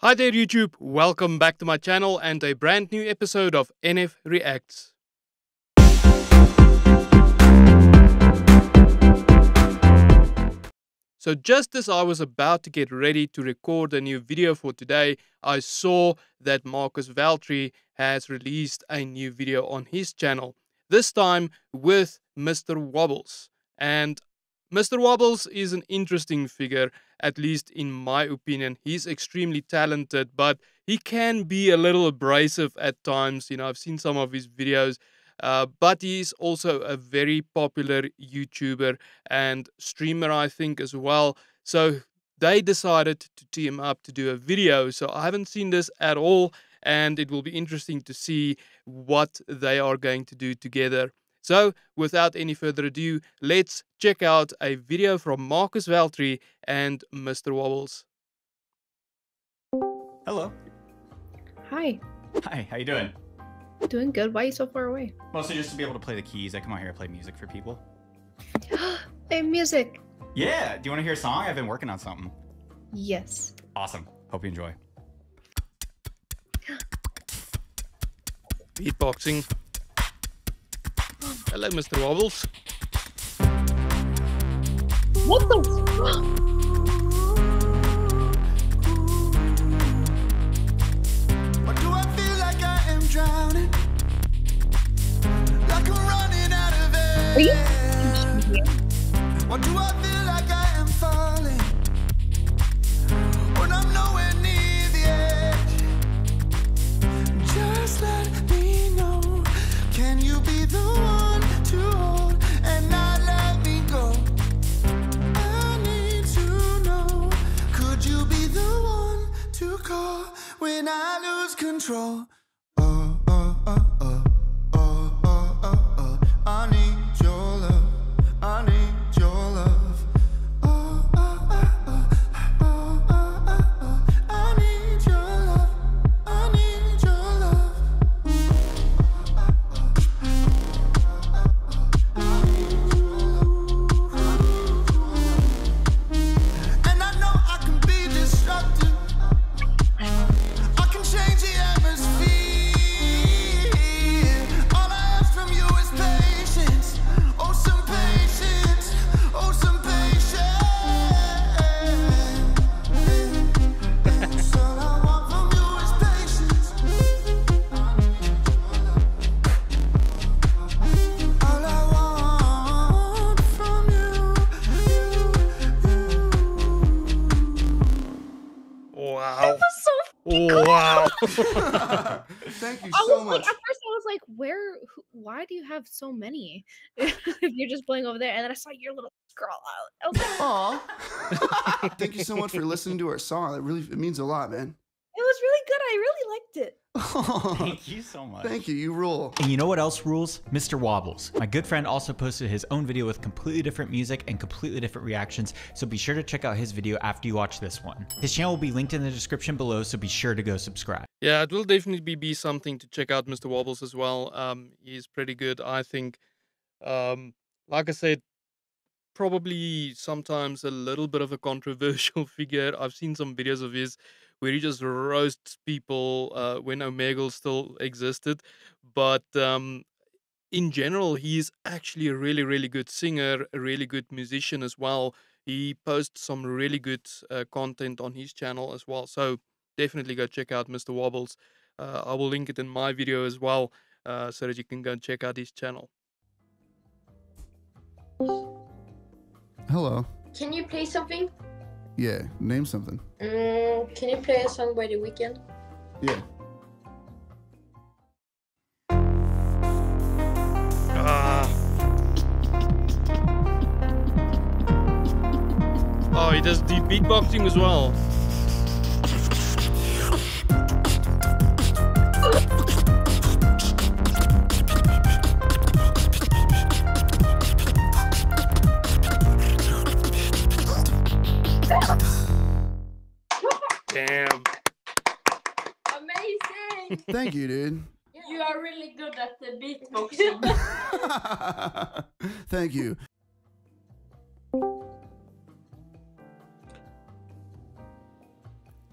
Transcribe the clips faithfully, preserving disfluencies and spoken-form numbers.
Hi there YouTube, welcome back to my channel and a brand new episode of N F Reacts. So just as I was about to get ready to record a new video for today, I saw that Marcus Veltri has released a new video on his channel, this time with Mister Wobbles. And Mister Wobbles is an interesting figure, at least in my opinion. He's extremely talented, but he can be a little abrasive at times. You know, I've seen some of his videos, uh, but he's also a very popular YouTuber and streamer, I think, as well. So they decided to team up to do a video. So I haven't seen this at all, and it will be interesting to see what they are going to do together. So, without any further ado, let's check out a video from Marcus Veltri and Mister Wobbles. Hello. Hi. Hi, how you doing? Doing good. Why are you so far away? Mostly just to be able to play the keys. I come out here to play music for people. Hey, music. Yeah. Do you want to hear a song? I've been working on something. Yes. Awesome. Hope you enjoy. Beatboxing. Hello, Mister Wobbles. What the fuck? What do I feel like I am drowning? Like I'm running out of air. Are you? What do I feel like I am falling? When I'm nowhere near the edge. Just let me know. Can you be the one? When I lose control, oh, oh, oh, oh, oh, oh, oh, oh, I need your love, I need your love, oh, oh, oh, oh, oh, oh, oh, oh, I need your love, I need your love, I need your love, and I know I can be disruptive. Wow. Thank you so much. Like, at first I was like, where, who, why do you have so many? You're just playing over there. And then I saw your little scroll out. I was like, aw. Thank you so much for listening to our song. It really it means a lot, man. It was really good. I really liked it. Oh, thank you so much. Thank you. You rule. And you know what else rules? Mister Wobbles. My good friend also posted his own video with completely different music and completely different reactions, so be sure to check out his video after you watch this one. His channel will be linked in the description below, so be sure to go subscribe. Yeah, it will definitely be something to check out Mister Wobbles as well. Um, he's pretty good, I think. Um, like I said, probably sometimes a little bit of a controversial figure. I've seen some videos of his where he just roasts people uh, when Omegle still existed. But um, in general, he's actually a really, really good singer, a really good musician as well. He posts some really good uh, content on his channel as well. So definitely go check out Mister Wobbles. Uh, I will link it in my video as well, uh, so that you can go and check out his channel. Hello. Can you play something? Yeah, name something. Mm, can you play a song by The Weeknd? Yeah. Uh. Oh, he does deep beatboxing as well. Damn. Amazing. Thank you, dude. You are really good at the beatboxing. Thank you.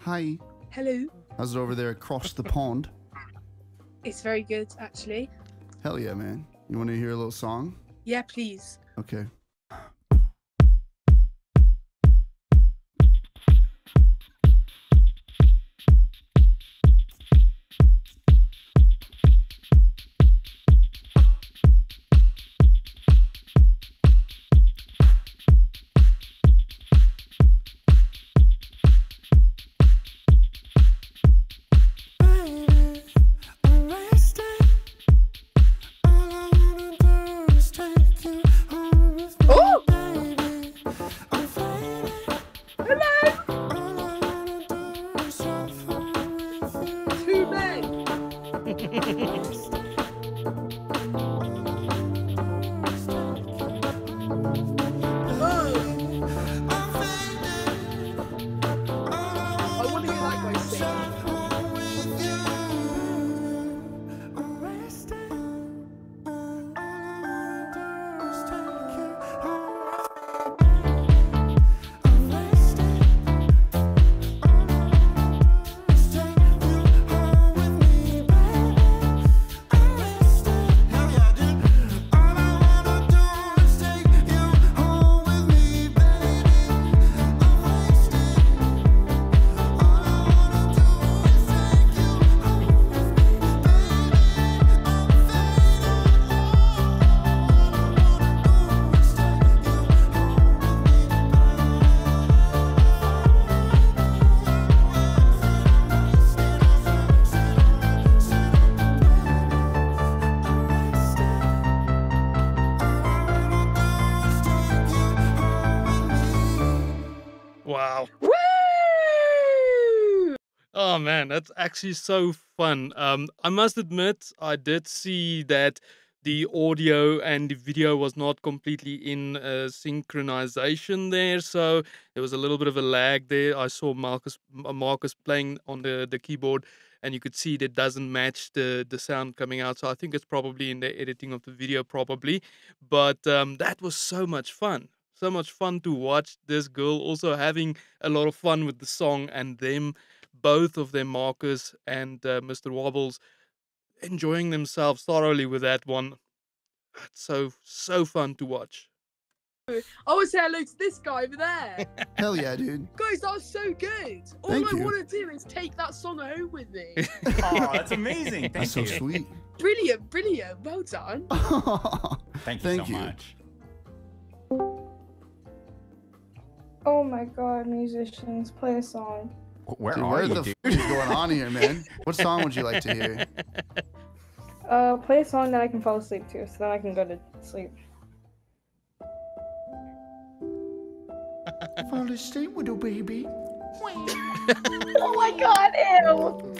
Hi. Hello. How's it over there across the pond? It's very good, actually. Hell yeah, man. You want to hear a little song? Yeah, please. Okay. Oh man, that's actually so fun. Um, I must admit, I did see that the audio and the video was not completely in uh, synchronization there, so there was a little bit of a lag there. I saw Marcus Marcus playing on the the keyboard, and you could see that doesn't match the the sound coming out. So I think it's probably in the editing of the video, probably. But um, that was so much fun. So much fun to watch this girl also having a lot of fun with the song, and them, both of them, Marcus and uh, Mister Wobbles, enjoying themselves thoroughly with that one. It's so, so fun to watch. I want to say hello to this guy over there. Hell yeah, dude. Guys, that was so good. All Thank I you. want to do is take that song home with me. Oh, that's amazing. Thank that's you. so sweet. Brilliant, brilliant. Well done. Thank you Thank so you. much. Oh my God, musicians, play a song. Where dude, are where you, the dude? F is going on here, man? What song would you like to hear? Uh, play a song that I can fall asleep to, so then I can go to sleep. Fall asleep, little baby. Oh my God, ew!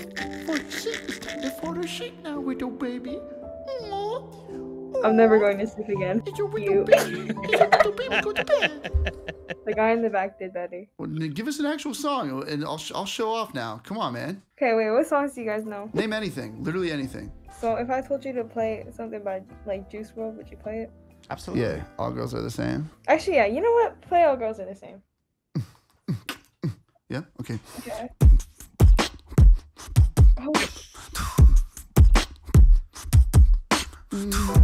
For sleep, time to fall asleep now, little baby. I'm never going to sleep again. It's your little baby. It's your little baby. Go to bed. The guy in the back did better. Well, give us an actual song, and I'll sh I'll show off now. Come on, man. Okay, wait. What songs do you guys know? Name anything, literally anything. So if I told you to play something by like Juice world, would you play it? Absolutely. Yeah. All Girls Are the Same. Actually, yeah. You know what? Play All Girls Are the Same. Yeah. Okay. Okay. Oh. Mm.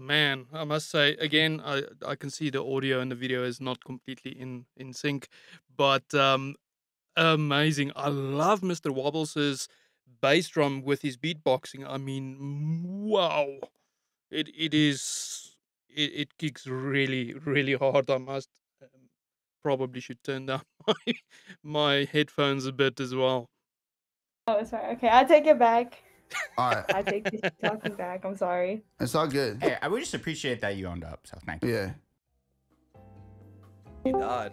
Man, I must say again, I I can see the audio and the video is not completely in in sync, but um, amazing. I love Mister Wobbles's bass drum with his beatboxing, I mean, wow, it it is it, it kicks really really hard. I must um, probably should turn down my my headphones a bit as well. Oh, sorry. Okay, I'll take it back. All right. I take this talking back. I'm sorry. It's all good. Hey, I would just appreciate that you owned up. So thank you. Yeah. He died.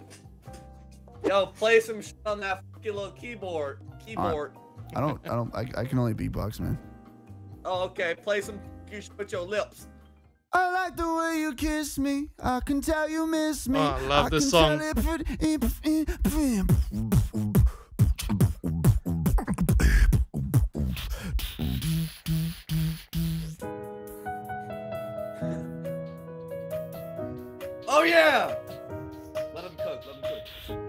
Yo, play some shit on that fucking little keyboard. Keyboard. Right. I don't. I don't. I, I can only beatbox, man. Oh, okay. Play some shit with your lips. I like the way you kiss me. I can tell you miss me. Oh, I love I this song. Oh yeah! Let him cook, let him cook.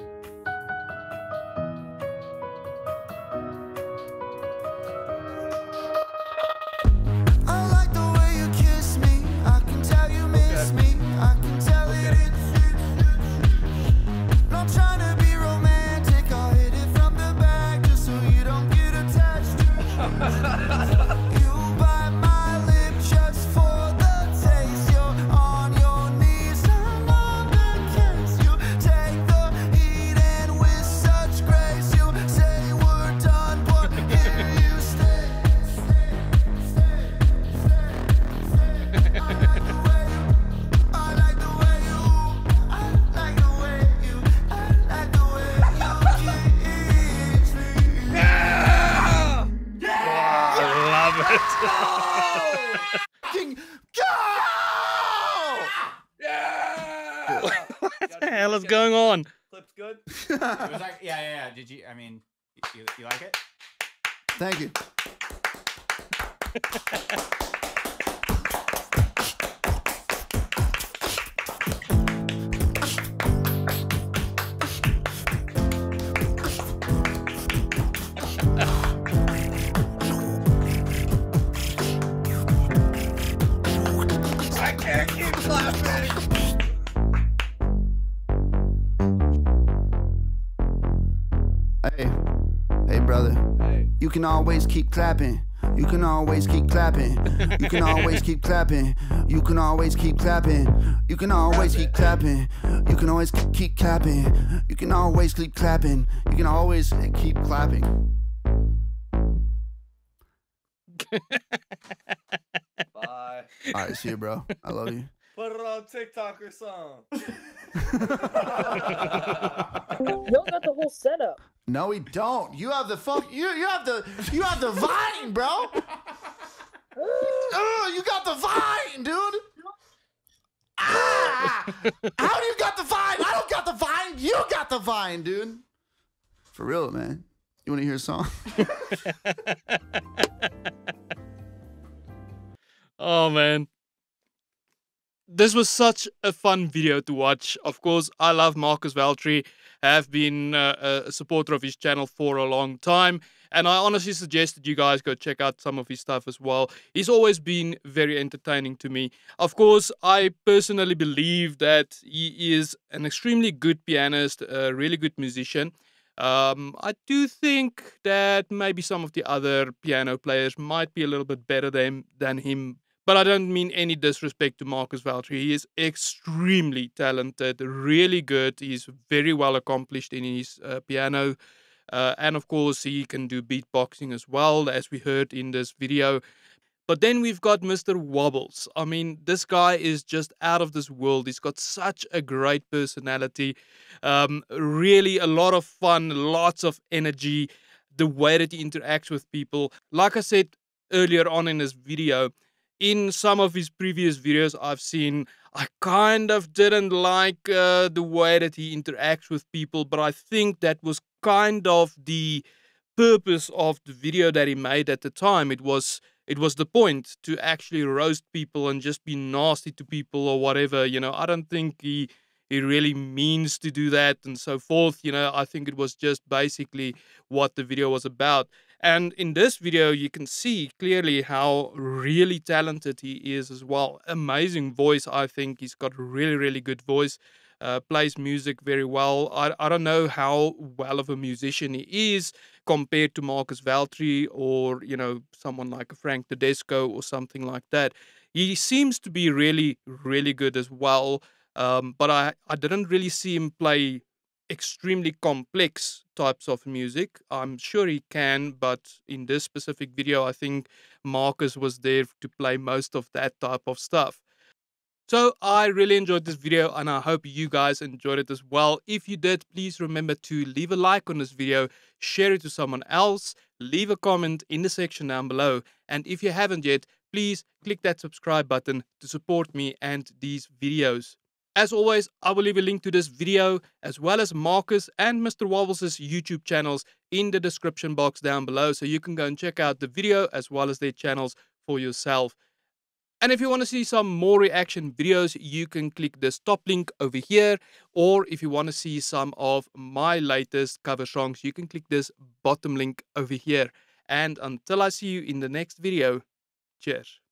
I like the way you kiss me. I can tell you miss okay. me. I can tell okay. it is. Not trying to be romantic. I'll hit it from the back just so you don't get attached to it. What's good. Going on? Clip's good. It was like, yeah, yeah, yeah. Did you? I mean, you, you like it? Thank you. I can't keep clapping. You can always keep clapping. You can always keep clapping. You can always keep clapping. You can always keep clapping. You can always keep clapping. You can always keep clapping. You can always keep clapping. You can always keep clapping. Bye. All right, see you, bro. I love you. Put it on TikTok or something. Y'all got the whole setup. No, we don't. You have the fuck. You you have the you have the vine, bro. Oh, you got the vine, dude. Ah, how do you got the vine? I don't got the vine. You got the vine, dude. For real, man. You want to hear a song? Oh man. This was such a fun video to watch. Of course, I love Marcus Veltri. I have been uh, a supporter of his channel for a long time. And I honestly suggest that you guys go check out some of his stuff as well. He's always been very entertaining to me. Of course, I personally believe that he is an extremely good pianist, a really good musician. Um, I do think that maybe some of the other piano players might be a little bit better than, than him. But I don't mean any disrespect to Marcus Veltri. He is extremely talented, really good. He's very well accomplished in his uh, piano. Uh, and of course, he can do beatboxing as well, as we heard in this video. But then we've got Mister Wobbles. I mean, this guy is just out of this world. He's got such a great personality. Um, really a lot of fun, lots of energy, the way that he interacts with people. Like I said earlier on in this video, in some of his previous videos I've seen, I kind of didn't like uh, the way that he interacts with people, but I think that was kind of the purpose of the video that he made at the time. It was it was the point to actually roast people and just be nasty to people or whatever. You know, I don't think he he really means to do that and so forth. You know, I think it was just basically what the video was about. And in this video, you can see clearly how really talented he is as well. Amazing voice, I think. He's got a really, really good voice. uh, plays music very well. I, I don't know how well of a musician he is compared to Marcus Veltri or, you know, someone like Frank Tedesco or something like that. He seems to be really, really good as well. Um, but I, I didn't really see him play extremely complex types of music. I'm sure he can, but in this specific video, I think Marcus was there to play most of that type of stuff. So I really enjoyed this video and I hope you guys enjoyed it as well. If you did, please remember to leave a like on this video, share it to someone else, leave a comment in the section down below. And if you haven't yet, please click that subscribe button to support me and these videos. As always, I will leave a link to this video as well as Marcus and Mister Wobbles' YouTube channels in the description box down below, so you can go and check out the video as well as their channels for yourself. And if you want to see some more reaction videos, you can click this top link over here, or if you want to see some of my latest cover songs, you can click this bottom link over here. And until I see you in the next video, cheers.